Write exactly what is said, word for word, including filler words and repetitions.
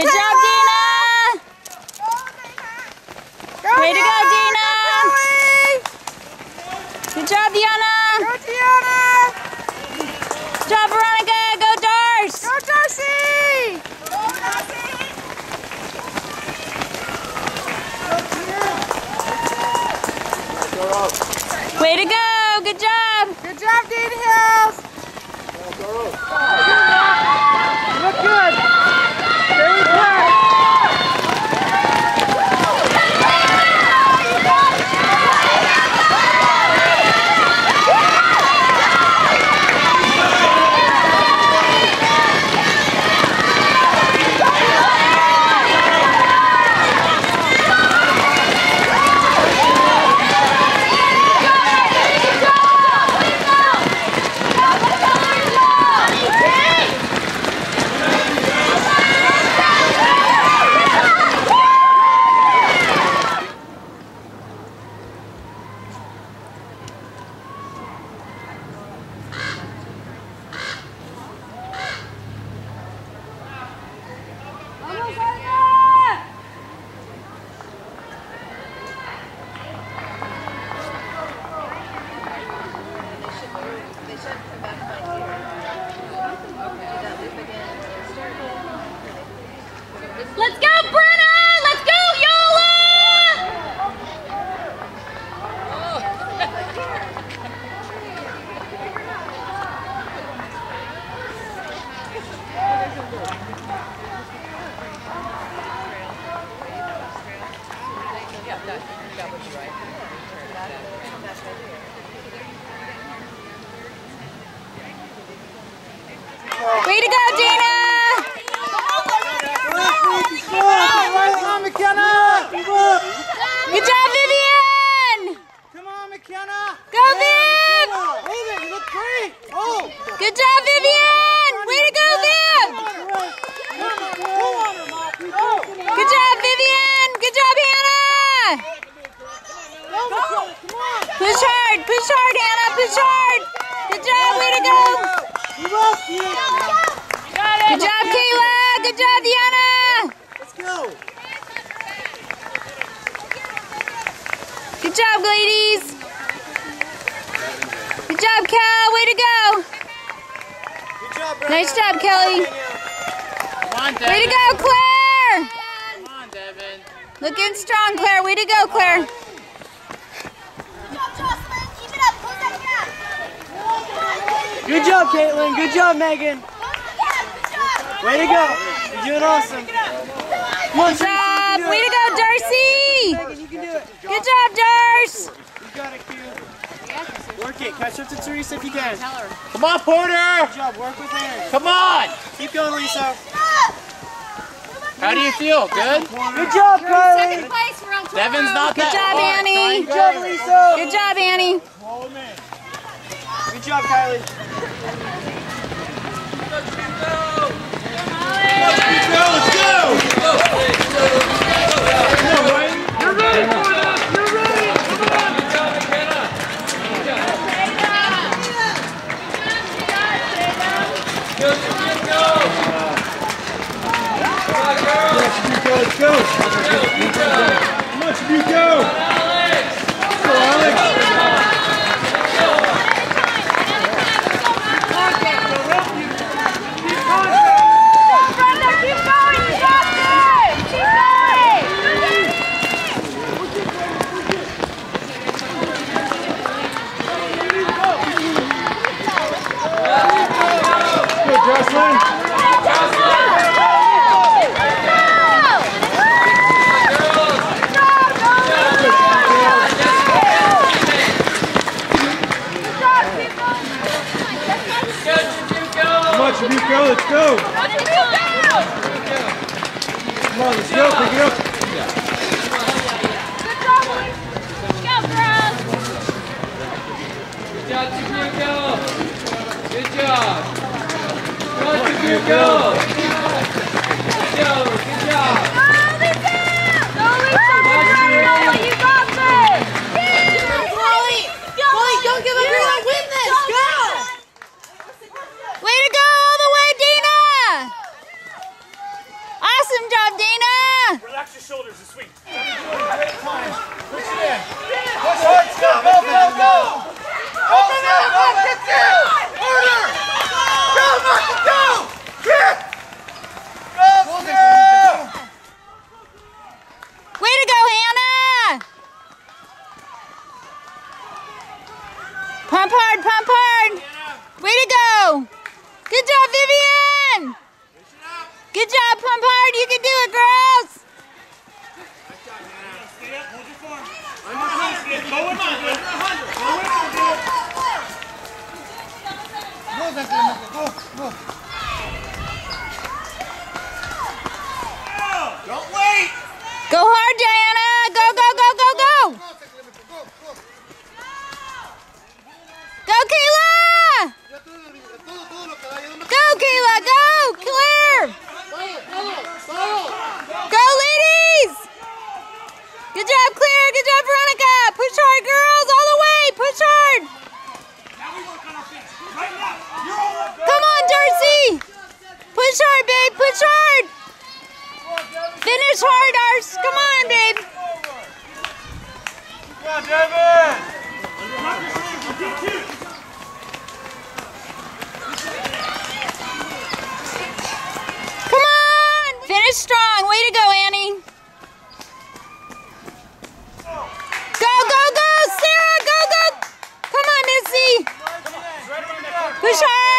Good job, Dina! Go Way Dina! to go, Dina! Go Good job, Diana! Go, Diana! Good job, Veronica! Go, Darce! Go, Darcy! Go, Darcy! Way to go! Good job! Good job, Dina Hills! Look good! Very good! Way to go, Dina! Come on, McKenna! Good job, Vivian! Come on, McKenna! Go, Viv! Hey there, you look great! Oh! Good job, Vivian! Way to go, Viv! Good job, Vivian! Good job, Hannah! Push hard! Push hard, Hannah! Push hard! Good job! Way to go! You Good job, Kayla! Good job, Diana! Let's go! Good job, ladies! Good job, Cal! Way to go! Good job, Brenda. Nice job, Kelly! Come on, Devin. Way to go, Claire! Come on, Devin. Looking strong, Claire! Way to go, Claire! Good job, Caitlin! Good job, Megan! Way to go! You're doing awesome! Good job! Way to go, Darcy! Good job, Darce! You got it, Q. Work it. Catch up to Teresa if you can. Come on, Porter! Good job. Work with Aaron. Come on! Keep going, Lisa. How do you feel? Good? Good job, Carly! Devin's not that. Good job, Annie! Good job, Lisa! Good job, Annie! Good job, Kylie! Let's go! Let's go! You're ready for this! You're ready! Come on! Let's go! How much do you go? Let's go, Alex! Pump hard, pump hard. Way to go. Good job, Vivian. Good job, pump hard. You can do it, girls. Don't wait. Go hard, Diana. Go, go, go, go, go. Go, Kayla. Go, Kayla. Go, Claire. Go, ladies. Good job, Claire. Good job, Veronica. Push hard, girls. All the way. Push hard. Come on, Darcy. Push hard, babe. Push hard. Finish hard, Darcy. Come on, babe. Come on, David. Come on. Finish strong. Way to go, Annie. Go, go, go, Sarah. Go, go. Come on, Missy. Push hard.